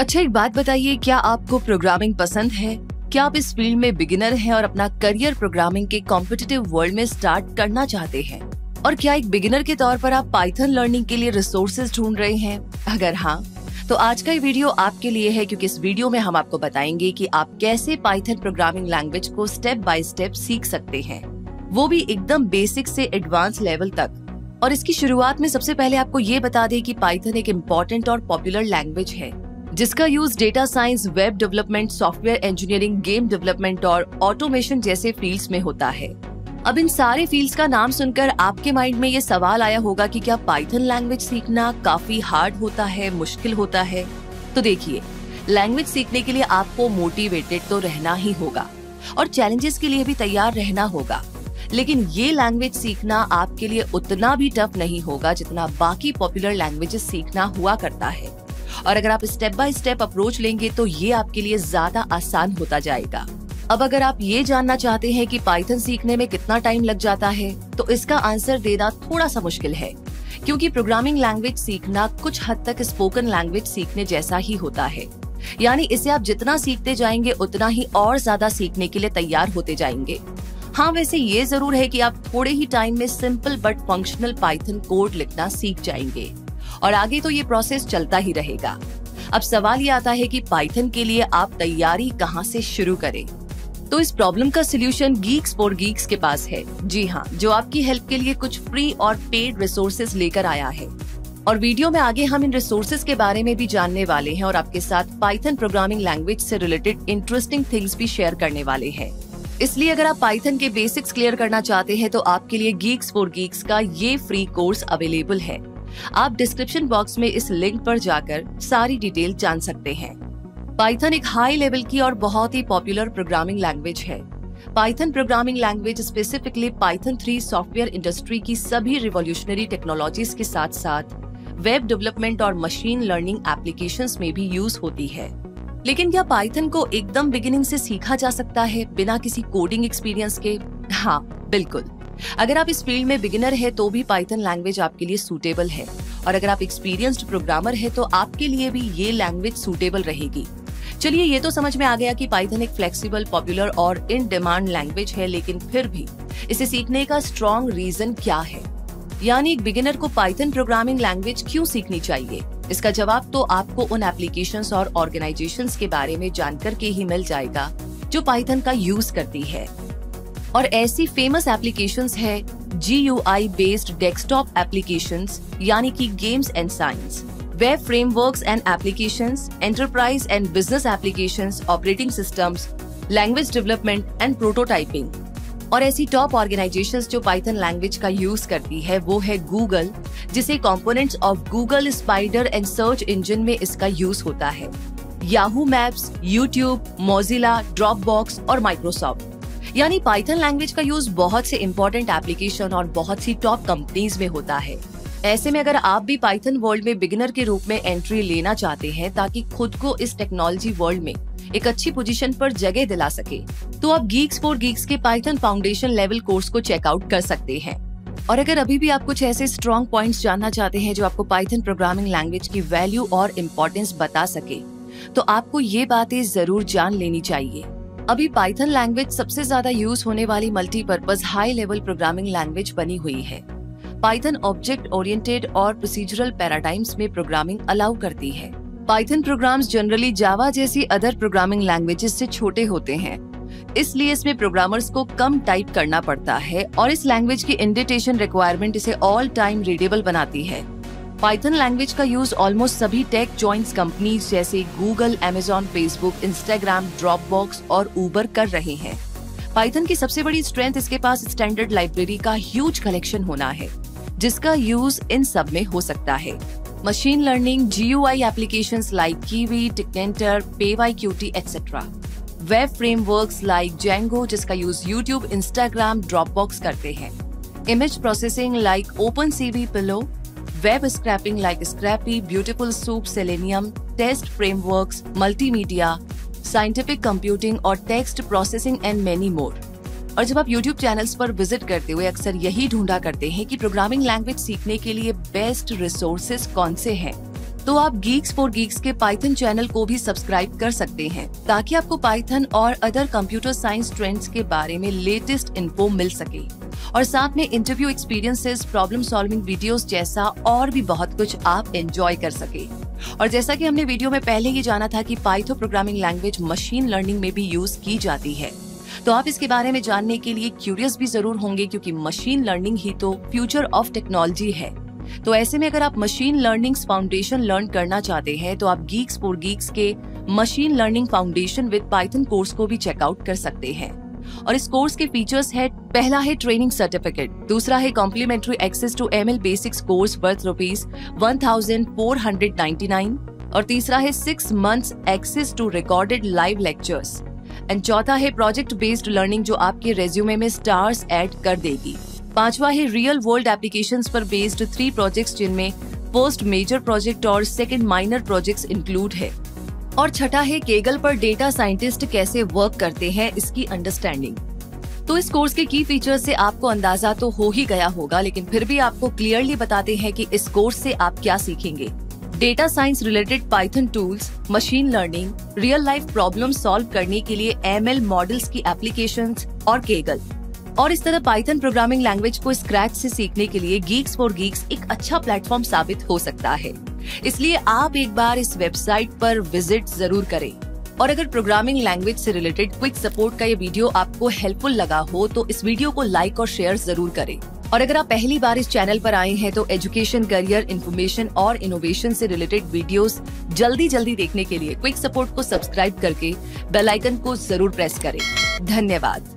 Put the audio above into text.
अच्छा एक बात बताइए, क्या आपको प्रोग्रामिंग पसंद है? क्या आप इस फील्ड में बिगिनर हैं और अपना करियर प्रोग्रामिंग के कॉम्पिटिटिव वर्ल्ड में स्टार्ट करना चाहते हैं? और क्या एक बिगिनर के तौर पर आप पाइथन लर्निंग के लिए रिसोर्सेज ढूंढ रहे हैं? अगर हाँ, तो आज का ये वीडियो आपके लिए है, क्योंकि इस वीडियो में हम आपको बताएंगे कि आप कैसे पाइथन प्रोग्रामिंग लैंग्वेज को स्टेप बाय स्टेप सीख सकते हैं, वो भी एकदम बेसिक से एडवांस लेवल तक। और इसकी शुरुआत में सबसे पहले आपको ये बता दें कि पाइथन एक इम्पोर्टेंट और पॉपुलर लैंग्वेज है जिसका use data science, web development, software engineering, game development और ऑटोमेशन जैसे फील्ड्स में होता है। अब इन सारे फील्ड्स का नाम सुनकर आपके माइंड में ये सवाल आया होगा कि क्या पाइथन लैंग्वेज सीखना काफी हार्ड होता है, मुश्किल होता है? तो देखिए, लैंग्वेज सीखने के लिए आपको मोटिवेटेड तो रहना ही होगा और चैलेंजेस के लिए भी तैयार रहना होगा, लेकिन ये लैंग्वेज सीखना आपके लिए उतना भी टफ नहीं होगा जितना बाकी पॉपुलर लैंग्वेजेस सीखना हुआ करता है। और अगर आप स्टेप बाय स्टेप अप्रोच लेंगे तो ये आपके लिए ज्यादा आसान होता जाएगा। अब अगर आप ये जानना चाहते हैं कि पाइथन सीखने में कितना टाइम लग जाता है, तो इसका आंसर देना थोड़ा सा मुश्किल है, क्योंकि प्रोग्रामिंग लैंग्वेज सीखना कुछ हद तक स्पोकन लैंग्वेज सीखने जैसा ही होता है, यानी इसे आप जितना सीखते जाएंगे उतना ही और ज्यादा सीखने के लिए तैयार होते जाएंगे। हाँ, वैसे ये जरूर है कि आप थोड़े ही टाइम में simple but functional Python code लिखना सीख जाएंगे और आगे तो ये प्रोसेस चलता ही रहेगा। अब सवाल ये आता है कि पाइथन के लिए आप तैयारी कहाँ से शुरू करें? तो इस प्रॉब्लम का सोल्यूशन Geeks4Geeks के पास है। जी हाँ, जो आपकी हेल्प के लिए कुछ फ्री और पेड रिसोर्सेज लेकर आया है। और वीडियो में आगे हम इन रिसोर्सेज के बारे में भी जानने वाले हैं और आपके साथ पाइथन प्रोग्रामिंग लैंग्वेज से रिलेटेड इंटरेस्टिंग थिंग्स भी शेयर करने वाले हैं। इसलिए अगर आप पाइथन के बेसिक्स क्लियर करना चाहते हैं तो आपके लिए Geeks4Geeks का ये फ्री कोर्स अवेलेबल है। आप डिस्क्रिप्शन बॉक्स में इस लिंक पर जाकर सारी डिटेल जान सकते हैं। पाइथन एक हाई लेवल की और बहुत ही पॉपुलर प्रोग्रामिंग लैंग्वेज है। Python programming language specifically Python 3 software industry की सभी रिवॉल्यूशनरी टेक्नोलॉजीज के साथ साथ वेब डेवलपमेंट और मशीन लर्निंग एप्लीकेशंस में भी यूज होती है। लेकिन क्या पाइथन को एकदम बिगिनिंग से सीखा जा सकता है बिना किसी कोडिंग एक्सपीरियंस के? हाँ, बिल्कुल। अगर आप इस फील्ड में बिगिनर है तो भी पाइथन लैंग्वेज आपके लिए सूटेबल है, और अगर आप एक्सपीरियंस्ड प्रोग्रामर है तो आपके लिए भी ये लैंग्वेज सूटेबल रहेगी। चलिए, ये तो समझ में आ गया कि पाइथन एक फ्लेक्सिबल, पॉपुलर और इन डिमांड लैंग्वेज है, लेकिन फिर भी इसे सीखने का स्ट्रॉन्ग रीजन क्या है, यानी एक बिगिनर को पाइथन प्रोग्रामिंग लैंग्वेज क्यों सीखनी चाहिए? इसका जवाब तो आपको उन एप्लीकेशंस और ऑर्गेनाइजेशंस के बारे में जानकर के ही मिल जाएगा जो पाइथन का यूज करती है। और ऐसी फेमस एप्लीकेशंस है GUI बेस्ड डेस्कटॉप एप्लीकेशंस, यानी कि games and science, web frameworks and applications, enterprise and business applications, operating systems, language development and prototyping. और ऐसी टॉप ऑर्गेनाइजेशंस जो पाइथन लैंग्वेज का यूज करती है वो है गूगल, जिसे components of Google spider and search engine में इसका यूज होता है, Yahoo maps, YouTube, Mozilla, Dropbox और माइक्रोसॉफ्ट। यानी पाइथन लैंग्वेज का यूज बहुत से इम्पोर्टेंट एप्लीकेशन और बहुत सी टॉप कंपनीज में होता है। ऐसे में अगर आप भी पाइथन वर्ल्ड में बिगिनर के रूप में एंट्री लेना चाहते हैं ताकि खुद को इस टेक्नोलॉजी वर्ल्ड में एक अच्छी पोजीशन पर जगह दिला सके, तो आप Geeks4Geeks के पाइथन फाउंडेशन लेवल कोर्स को चेकआउट कर सकते हैं। और अगर अभी भी आप कुछ ऐसे स्ट्रॉन्ग पॉइंट्स जानना चाहते हैं जो आपको पाइथन प्रोग्रामिंग लैंग्वेज की वैल्यू और इम्पोर्टेंस बता सके, तो आपको ये बातें जरूर जान लेनी चाहिए। अभी पाइथन लैंग्वेज सबसे ज्यादा यूज होने वाली multipurpose high level programming language बनी हुई है। पाइथन ऑब्जेक्ट ओरिएंटेड और प्रोसीजरल पैराडाइम्स में प्रोग्रामिंग अलाउ करती है। पाइथन प्रोग्राम्स जनरली जावा जैसी अदर प्रोग्रामिंग लैंग्वेजेस से छोटे होते हैं, इसलिए इसमें प्रोग्रामर्स को कम टाइप करना पड़ता है और इस लैंग्वेज की इंडेंटेशन रिक्वायरमेंट इसे ऑल टाइम रीडेबल बनाती है। पाइथन लैंग्वेज का यूज ऑलमोस्ट सभी टेक जॉइंट्स कंपनीज जैसे Google, Amazon, Facebook, Instagram, Dropbox और उबर कर रहे हैं। पाइथन की सबसे बड़ी स्ट्रेंथ इसके पास स्टैंडर्ड लाइब्रेरी का ह्यूज कलेक्शन होना है, जिसका यूज इन सब में हो सकता है। Machine learning, GUI applications like Kivy, Tkinter, PyQt etcetera, web frameworks like Django, जिसका यूज YouTube, Instagram, Dropbox करते हैं, image processing like OpenCV pillow, web scraping like Scrapy, BeautifulSoup, Selenium, test frameworks, multimedia, scientific computing और text processing and many more. और जब आप YouTube channels पर visit करते हुए अक्सर यही ढूंढा करते हैं कि प्रोग्रामिंग लैंग्वेज सीखने के लिए बेस्ट रिसोर्सेज कौन से हैं, तो आप Geeks4Geeks के पाइथन चैनल को भी सब्सक्राइब कर सकते हैं ताकि आपको पाइथन और अदर कंप्यूटर साइंस ट्रेंड्स के बारे में लेटेस्ट इन्फो मिल सके और साथ में interview experiences, problem solving videos जैसा और भी बहुत कुछ आप एंजॉय कर सके। और जैसा कि हमने वीडियो में पहले ही जाना था कि Python programming language machine learning में भी यूज की जाती है, तो आप इसके बारे में जानने के लिए क्यूरियस भी जरूर होंगे क्योंकि मशीन लर्निंग ही तो फ्यूचर ऑफ टेक्नोलॉजी है। तो ऐसे में अगर आप मशीन लर्निंग फाउंडेशन लर्न करना चाहते हैं तो आप Geeks4Geeks के machine learning foundation with Python course को भी चेकआउट कर सकते हैं। और इस कोर्स के फीचर्स है, पहला है ट्रेनिंग सर्टिफिकेट, दूसरा है complimentary access to ML basics course worth ₹1499 और तीसरा है 6 months access to recorded live lectures and चौथा है प्रोजेक्ट बेस्ड लर्निंग जो आपके रेज्यूमे में स्टार्स ऐड कर देगी। पांचवा है रियल वर्ल्ड एप्लीकेशंस पर बेस्ड 3 प्रोजेक्ट्स जिनमें फर्स्ट मेजर प्रोजेक्ट और सेकंड माइनर प्रोजेक्ट्स इंक्लूड है। और छठा है केगल पर डेटा साइंटिस्ट कैसे वर्क करते हैं इसकी अंडरस्टैंडिंग। तो इस कोर्स के की फीचर्स से आपको अंदाजा तो हो ही गया होगा, लेकिन फिर भी आपको क्लियरली बताते हैं कि इस कोर्स से आप क्या सीखेंगे। Data science related Python tools, machine learning, real life problem solve करने के लिए एमएल मॉडल्स की एप्लीकेशंस और केगल। और इस तरह पाइथन प्रोग्रामिंग लैंग्वेज को स्क्रैच से सीखने के लिए Geeks4Geeks एक अच्छा प्लेटफॉर्म साबित हो सकता है, इसलिए आप एक बार इस वेबसाइट पर विजिट जरूर करें। और अगर प्रोग्रामिंग लैंग्वेज से रिलेटेड क्विक सपोर्ट का ये वीडियो आपको हेल्पफुल लगा हो तो इस वीडियो को लाइक और शेयर जरूर करें। और अगर आप पहली बार इस चैनल पर आए हैं तो एजुकेशन, करियर, इन्फॉर्मेशन और इनोवेशन से रिलेटेड वीडियोस जल्दी देखने के लिए क्विक सपोर्ट को सब्सक्राइब करके बेल आइकन को जरूर प्रेस करें। धन्यवाद।